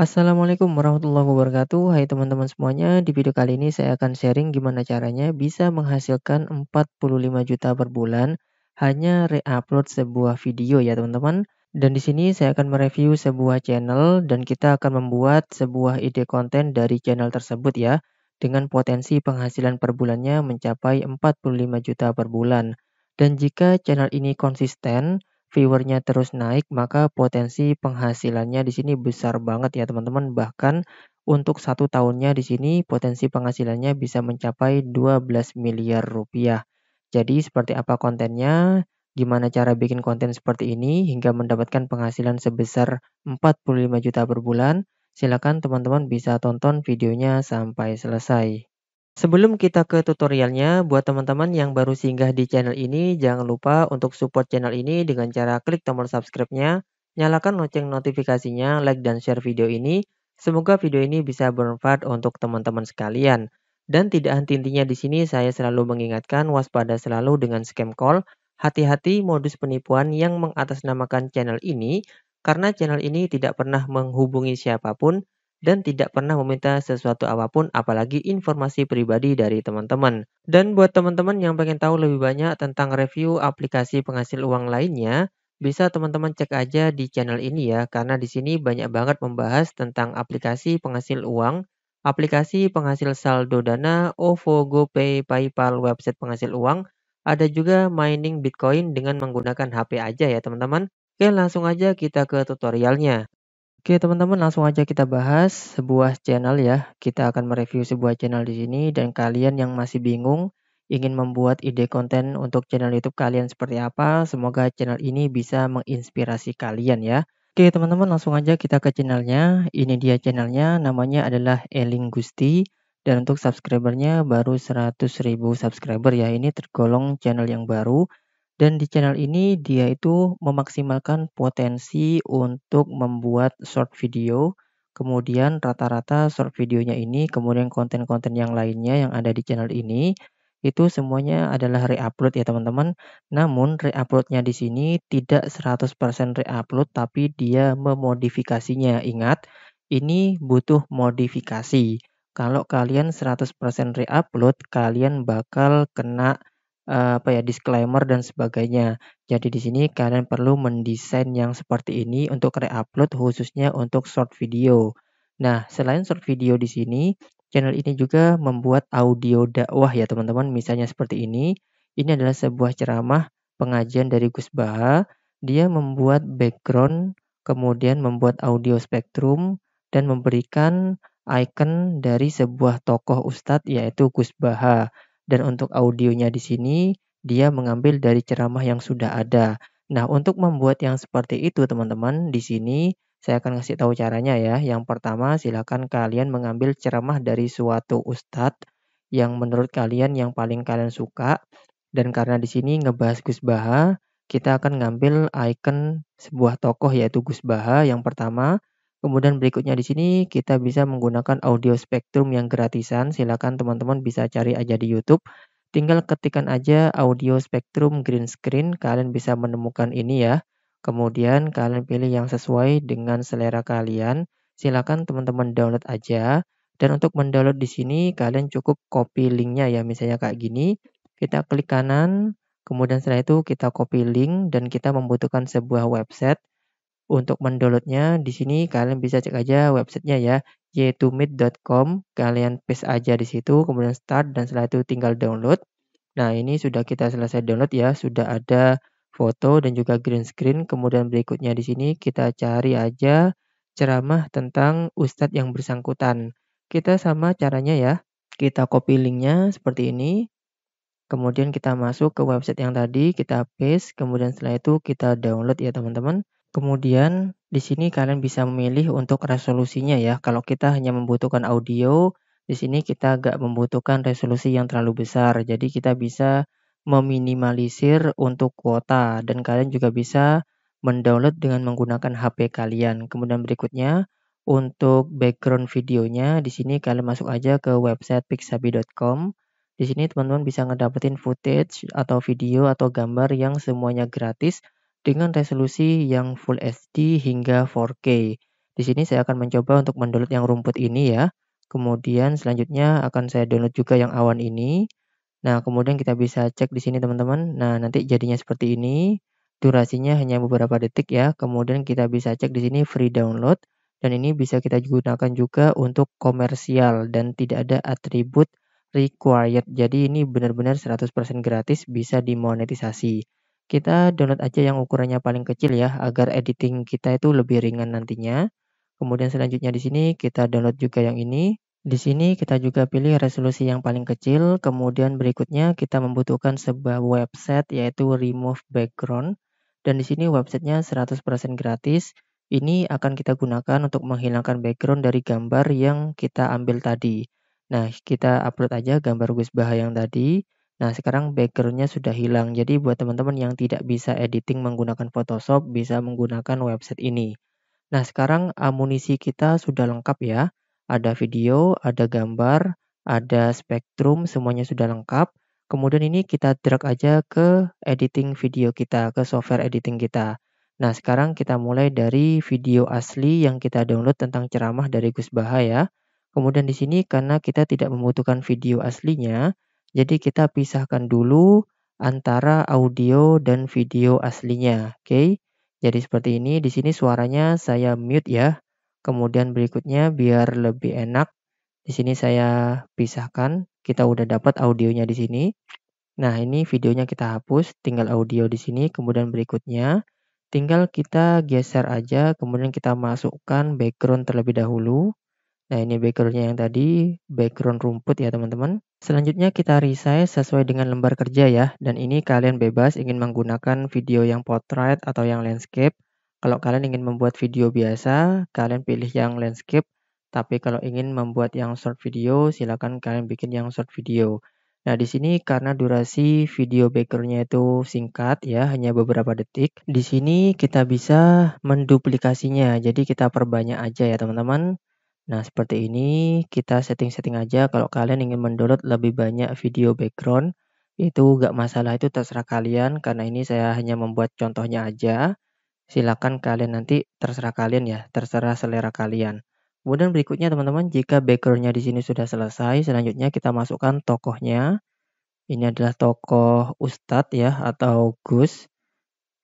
Assalamualaikum warahmatullahi wabarakatuh. Hai teman-teman semuanya, di video kali ini saya akan sharing gimana caranya bisa menghasilkan 45 juta per bulan hanya re-upload sebuah video ya teman-teman. Dan di sini saya akan mereview sebuah channel dan kita akan membuat sebuah ide konten dari channel tersebut ya, dengan potensi penghasilan per bulannya mencapai 45 juta per bulan. Dan jika channel ini konsisten, viewernya terus naik, maka potensi penghasilannya di sini besar banget ya teman-teman. Bahkan untuk satu tahunnya di sini potensi penghasilannya bisa mencapai 12 miliar rupiah. Jadi seperti apa kontennya, gimana cara bikin konten seperti ini hingga mendapatkan penghasilan sebesar 45 juta per bulan? Silakan teman-teman bisa tonton videonya sampai selesai. Sebelum kita ke tutorialnya, buat teman-teman yang baru singgah di channel ini, jangan lupa untuk support channel ini dengan cara klik tombol subscribe-nya, nyalakan lonceng notifikasinya, like dan share video ini. Semoga video ini bisa bermanfaat untuk teman-teman sekalian. Dan tidak henti-hentinya di sini saya selalu mengingatkan, waspada selalu dengan scam call, hati-hati modus penipuan yang mengatasnamakan channel ini, karena channel ini tidak pernah menghubungi siapapun dan tidak pernah meminta sesuatu apapun, apalagi informasi pribadi dari teman-teman. Dan buat teman-teman yang pengen tahu lebih banyak tentang review aplikasi penghasil uang lainnya, bisa teman-teman cek aja di channel ini ya, karena di sini banyak banget membahas tentang aplikasi penghasil uang, aplikasi penghasil saldo Dana, OVO, GoPay, PayPal, website penghasil uang, ada juga mining Bitcoin dengan menggunakan HP aja ya teman-teman. Oke, langsung aja kita ke tutorialnya. Oke teman-teman, langsung aja kita bahas sebuah channel ya. Kita akan mereview sebuah channel di sini, dan kalian yang masih bingung ingin membuat ide konten untuk channel YouTube kalian seperti apa, semoga channel ini bisa menginspirasi kalian ya. Oke teman-teman, langsung aja kita ke channelnya. Ini dia channelnya, namanya adalah Eling Gusti, dan untuk subscribernya baru 100.000 subscriber ya. Ini tergolong channel yang baru. Dan di channel ini dia itu memaksimalkan potensi untuk membuat short video. Kemudian rata-rata short videonya ini, kemudian konten-konten yang lainnya yang ada di channel ini, itu semuanya adalah re-upload ya teman-teman. Namun re-uploadnya di sini tidak 100% re-upload, tapi dia memodifikasinya. Ingat, ini butuh modifikasi. Kalau kalian 100% re-upload, kalian bakal kena disclaimer dan sebagainya. Jadi di sini kalian perlu mendesain yang seperti ini untuk re-upload khususnya untuk short video. Nah, selain short video di sini, channel ini juga membuat audio dakwah ya teman-teman. Misalnya seperti ini. Ini adalah sebuah ceramah pengajian dari Gus Baha. Dia membuat background, kemudian membuat audio spektrum dan memberikan icon dari sebuah tokoh ustadz yaitu Gus Baha. Dan untuk audionya di sini, dia mengambil dari ceramah yang sudah ada. Nah, untuk membuat yang seperti itu, teman-teman, di sini saya akan kasih tahu caranya ya. Yang pertama, silakan kalian mengambil ceramah dari suatu ustadz yang menurut kalian yang paling kalian suka. Dan karena di sini ngebahas Gus Baha, kita akan ngambil icon sebuah tokoh yaitu Gus Baha yang pertama. Kemudian berikutnya di sini kita bisa menggunakan audio spektrum yang gratisan. Silakan teman-teman bisa cari aja di YouTube. Tinggal ketikan aja audio spektrum green screen. Kalian bisa menemukan ini ya. Kemudian kalian pilih yang sesuai dengan selera kalian. Silakan teman-teman download aja. Dan untuk mendownload di sini kalian cukup copy linknya ya. Misalnya kayak gini. Kita klik kanan. Kemudian setelah itu kita copy link dan kita membutuhkan sebuah website. Untuk mendownloadnya di sini kalian bisa cek aja websitenya ya, y2meet.com. Kalian paste aja di situ, kemudian start dan setelah itu tinggal download. Nah, ini sudah kita selesai download ya, sudah ada foto dan juga green screen. Kemudian berikutnya di sini kita cari aja ceramah tentang ustadz yang bersangkutan. Kita sama caranya ya, kita copy linknya seperti ini. Kemudian kita masuk ke website yang tadi, kita paste, kemudian setelah itu kita download ya teman-teman. Kemudian di sini kalian bisa memilih untuk resolusinya ya. Kalau kita hanya membutuhkan audio, di sini kita nggak membutuhkan resolusi yang terlalu besar. Jadi kita bisa meminimalisir untuk kuota, dan kalian juga bisa mendownload dengan menggunakan HP kalian. Kemudian berikutnya untuk background videonya, di sini kalian masuk aja ke website pixabay.com. Di sini teman-teman bisa ngedapetin footage atau video atau gambar yang semuanya gratis, dengan resolusi yang Full HD hingga 4K. Di sini saya akan mencoba untuk mendownload yang rumput ini ya. Kemudian selanjutnya akan saya download juga yang awan ini. Nah, kemudian kita bisa cek di sini teman-teman. Nah, nanti jadinya seperti ini. Durasinya hanya beberapa detik ya. Kemudian kita bisa cek di sini free download. Dan ini bisa kita gunakan juga untuk komersial dan tidak ada atribut required. Jadi ini benar-benar 100% gratis, bisa dimonetisasi. Kita download aja yang ukurannya paling kecil ya, agar editing kita itu lebih ringan nantinya. Kemudian selanjutnya di sini kita download juga yang ini. Di sini kita juga pilih resolusi yang paling kecil. Kemudian berikutnya kita membutuhkan sebuah website yaitu Remove Background. Dan di sini websitenya 100% gratis. Ini akan kita gunakan untuk menghilangkan background dari gambar yang kita ambil tadi. Nah, kita upload aja gambar Gus Baha yang tadi. Nah, sekarang backgroundnya sudah hilang. Jadi buat teman-teman yang tidak bisa editing menggunakan Photoshop, bisa menggunakan website ini. Nah, sekarang amunisi kita sudah lengkap ya. Ada video, ada gambar, ada spektrum, semuanya sudah lengkap. Kemudian ini kita drag aja ke editing video kita, ke software editing kita. Nah, sekarang kita mulai dari video asli yang kita download tentang ceramah dari Gus Baha ya. Kemudian di sini karena kita tidak membutuhkan video aslinya, jadi kita pisahkan dulu antara audio dan video aslinya, oke? Jadi seperti ini, di sini suaranya saya mute ya. Kemudian berikutnya biar lebih enak. Di sini saya pisahkan, kita udah dapat audionya di sini. Nah, ini videonya kita hapus, tinggal audio di sini. Kemudian berikutnya tinggal kita geser aja, kemudian kita masukkan background terlebih dahulu. Nah, ini backgroundnya yang tadi, background rumput ya teman-teman. Selanjutnya kita resize sesuai dengan lembar kerja ya. Dan ini kalian bebas ingin menggunakan video yang portrait atau yang landscape. Kalau kalian ingin membuat video biasa, kalian pilih yang landscape. Tapi kalau ingin membuat yang short video, silakan kalian bikin yang short video. Nah, di sini karena durasi video backgroundnya itu singkat ya, hanya beberapa detik. Di sini kita bisa menduplikasinya, jadi kita perbanyak aja ya teman-teman. Nah, seperti ini kita setting-setting aja. Kalau kalian ingin mendownload lebih banyak video background, itu gak masalah, itu terserah kalian. Karena ini saya hanya membuat contohnya aja. Silakan kalian nanti terserah kalian ya, terserah selera kalian. Kemudian berikutnya teman-teman, jika backgroundnya di sini sudah selesai, selanjutnya kita masukkan tokohnya. Ini adalah tokoh Ustadz ya, atau Gus,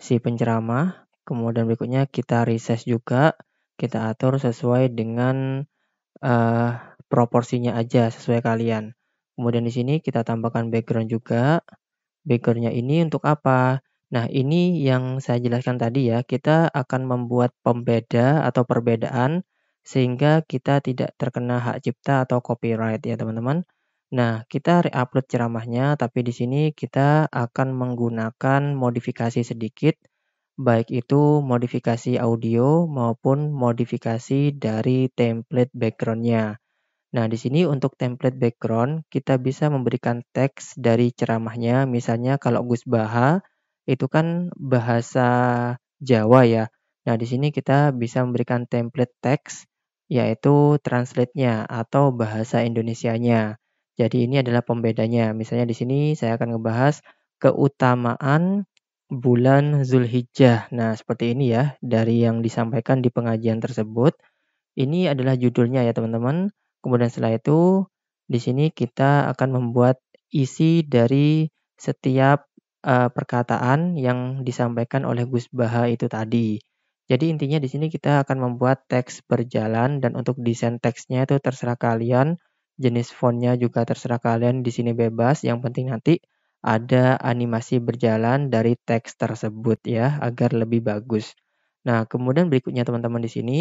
si penceramah. Kemudian berikutnya kita resize juga. Kita atur sesuai dengan proporsinya aja, sesuai kalian. Kemudian di sini kita tambahkan background juga. Backgroundnya ini untuk apa? Nah, ini yang saya jelaskan tadi ya. Kita akan membuat pembeda atau perbedaan sehingga kita tidak terkena hak cipta atau copyright ya teman-teman. Nah, kita re-upload ceramahnya, tapi di sini kita akan menggunakan modifikasi sedikit, baik itu modifikasi audio maupun modifikasi dari template backgroundnya. Nah, di sini untuk template background kita bisa memberikan teks dari ceramahnya. Misalnya kalau Gus Baha itu kan bahasa Jawa ya. Nah, di sini kita bisa memberikan template teks yaitu translate-nya atau bahasa Indonesianya. Jadi ini adalah pembedanya. Misalnya di sini saya akan ngebahas keutamaan bulan Zulhijjah. Nah, seperti ini ya, dari yang disampaikan di pengajian tersebut. Ini adalah judulnya ya teman-teman. Kemudian setelah itu, di sini kita akan membuat isi dari setiap perkataan yang disampaikan oleh Gus Baha itu tadi. Jadi intinya di sini kita akan membuat teks berjalan, dan untuk desain teksnya itu terserah kalian. Jenis fontnya juga terserah kalian, di sini bebas. Yang penting nanti ada animasi berjalan dari teks tersebut ya, agar lebih bagus. Nah, kemudian berikutnya teman-teman di sini,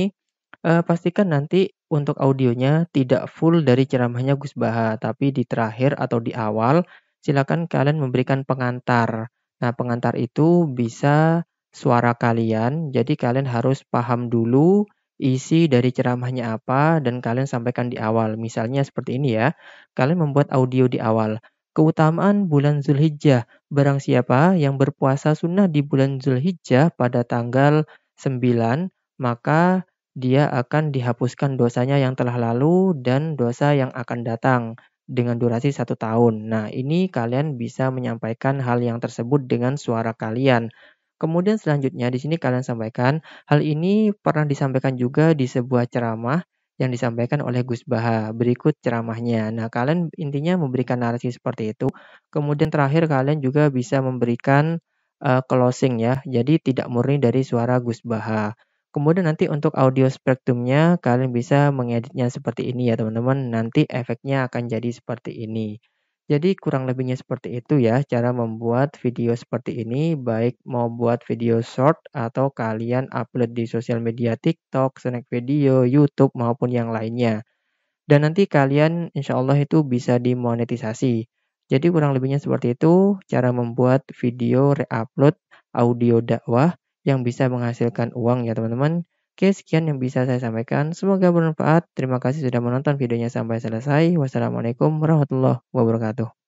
pastikan nanti untuk audionya tidak full dari ceramahnya Gus Baha, tapi di terakhir atau di awal silakan kalian memberikan pengantar. Nah, pengantar itu bisa suara kalian, jadi kalian harus paham dulu isi dari ceramahnya apa dan kalian sampaikan di awal. Misalnya seperti ini ya, kalian membuat audio di awal. Keutamaan bulan Zulhijjah, barang siapa yang berpuasa sunnah di bulan Zulhijjah pada tanggal 9, maka dia akan dihapuskan dosanya yang telah lalu dan dosa yang akan datang dengan durasi 1 tahun. Nah, ini kalian bisa menyampaikan hal yang tersebut dengan suara kalian. Kemudian selanjutnya di sini kalian sampaikan, hal ini pernah disampaikan juga di sebuah ceramah yang disampaikan oleh Gus Baha. Berikut ceramahnya. Nah, kalian intinya memberikan narasi seperti itu. Kemudian terakhir kalian juga bisa memberikan closing ya. Jadi tidak murni dari suara Gus Baha. Kemudian nanti untuk audio spektrumnya kalian bisa mengeditnya seperti ini ya teman-teman. Nanti efeknya akan jadi seperti ini. Jadi kurang lebihnya seperti itu ya cara membuat video seperti ini. Baik mau buat video short atau kalian upload di sosial media TikTok, snack video, YouTube maupun yang lainnya. Dan nanti kalian insya Allah itu bisa dimonetisasi. Jadi kurang lebihnya seperti itu cara membuat video reupload audio dakwah yang bisa menghasilkan uang ya teman-teman. Oke, sekian yang bisa saya sampaikan. Semoga bermanfaat. Terima kasih sudah menonton videonya sampai selesai. Wassalamualaikum warahmatullahi wabarakatuh.